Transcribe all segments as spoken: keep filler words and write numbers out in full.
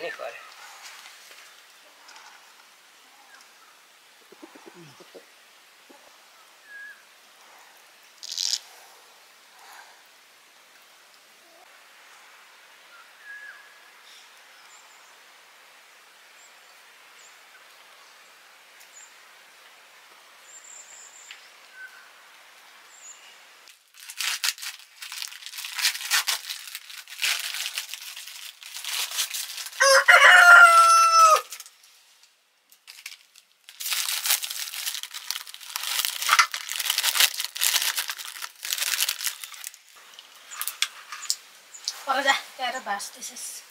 need water. Orada yara başlasız.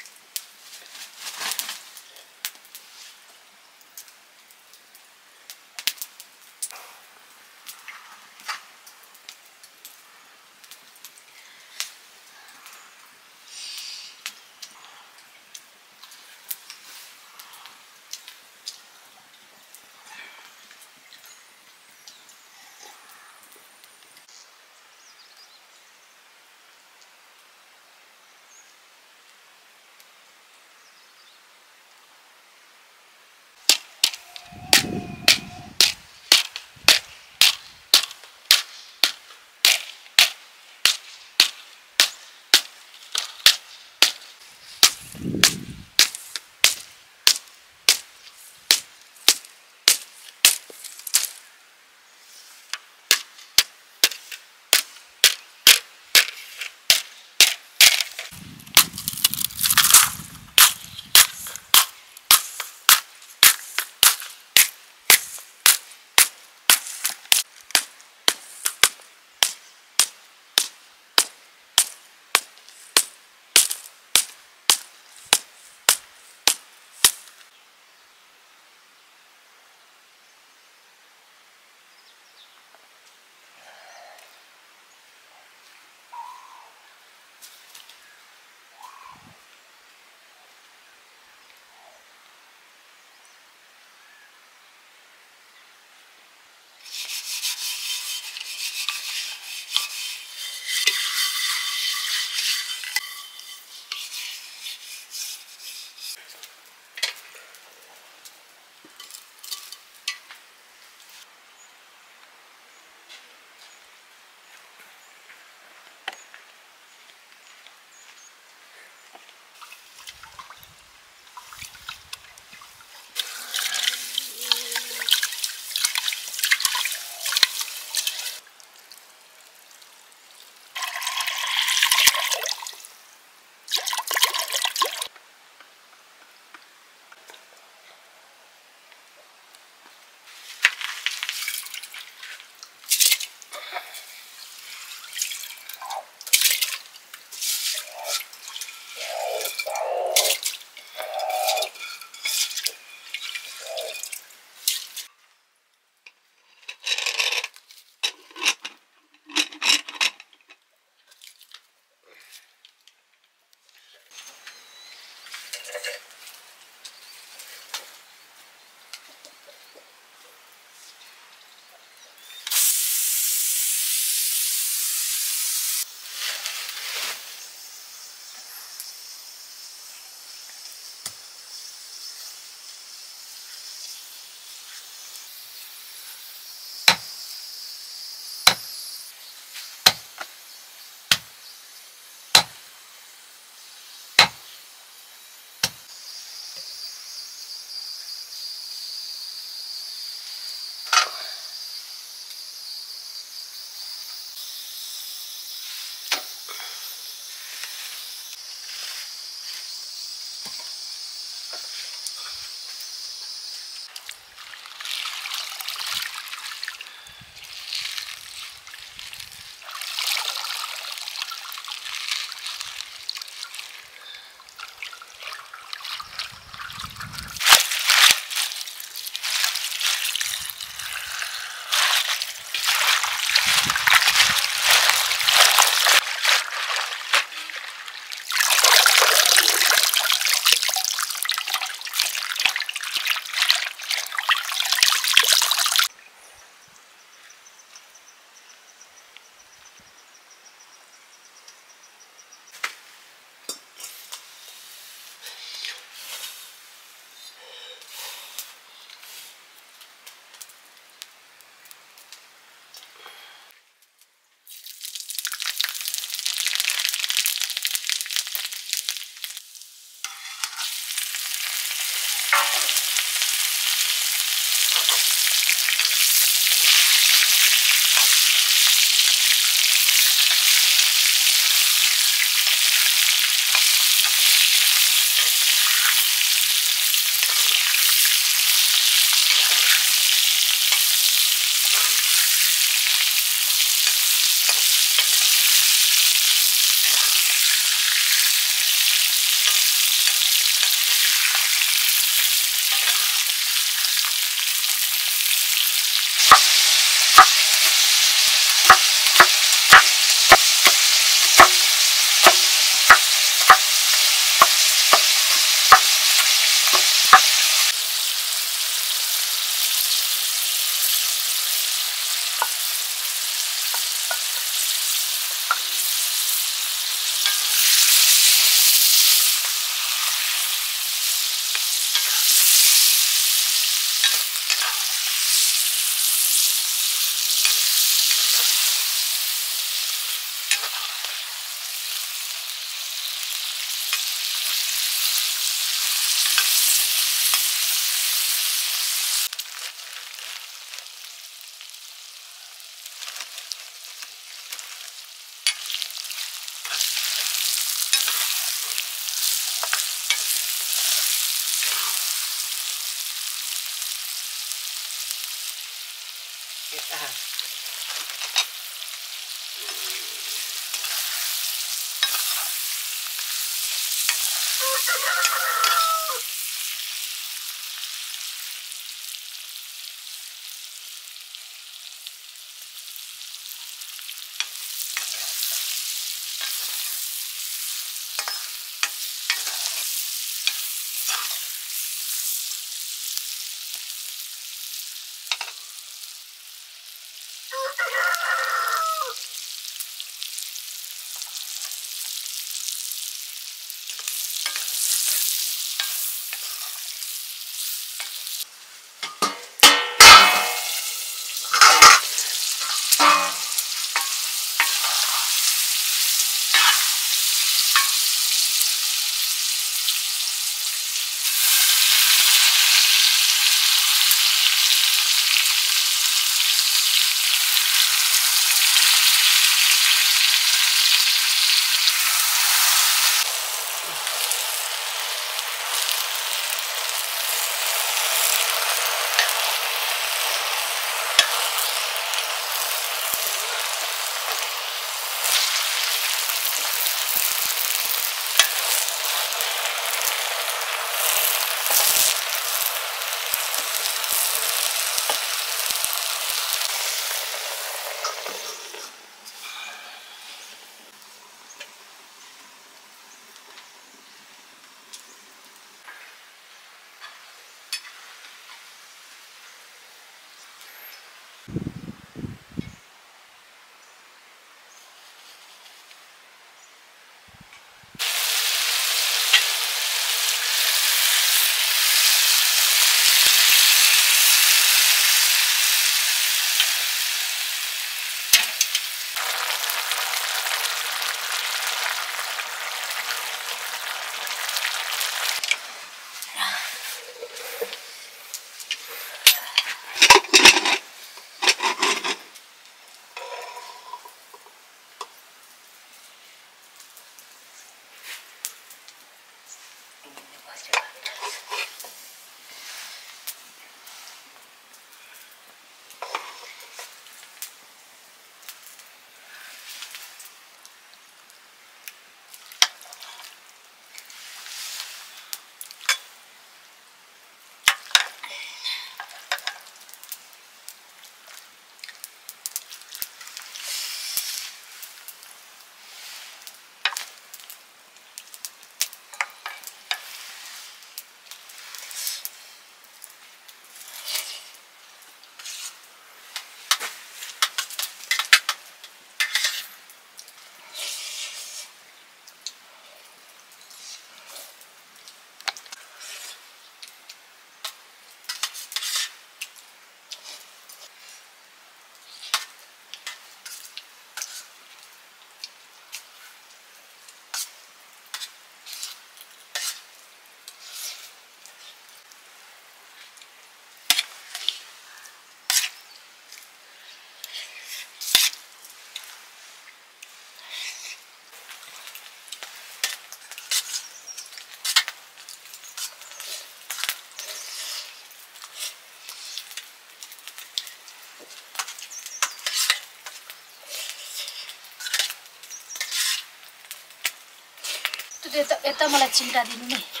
Eta malah cinta di ini.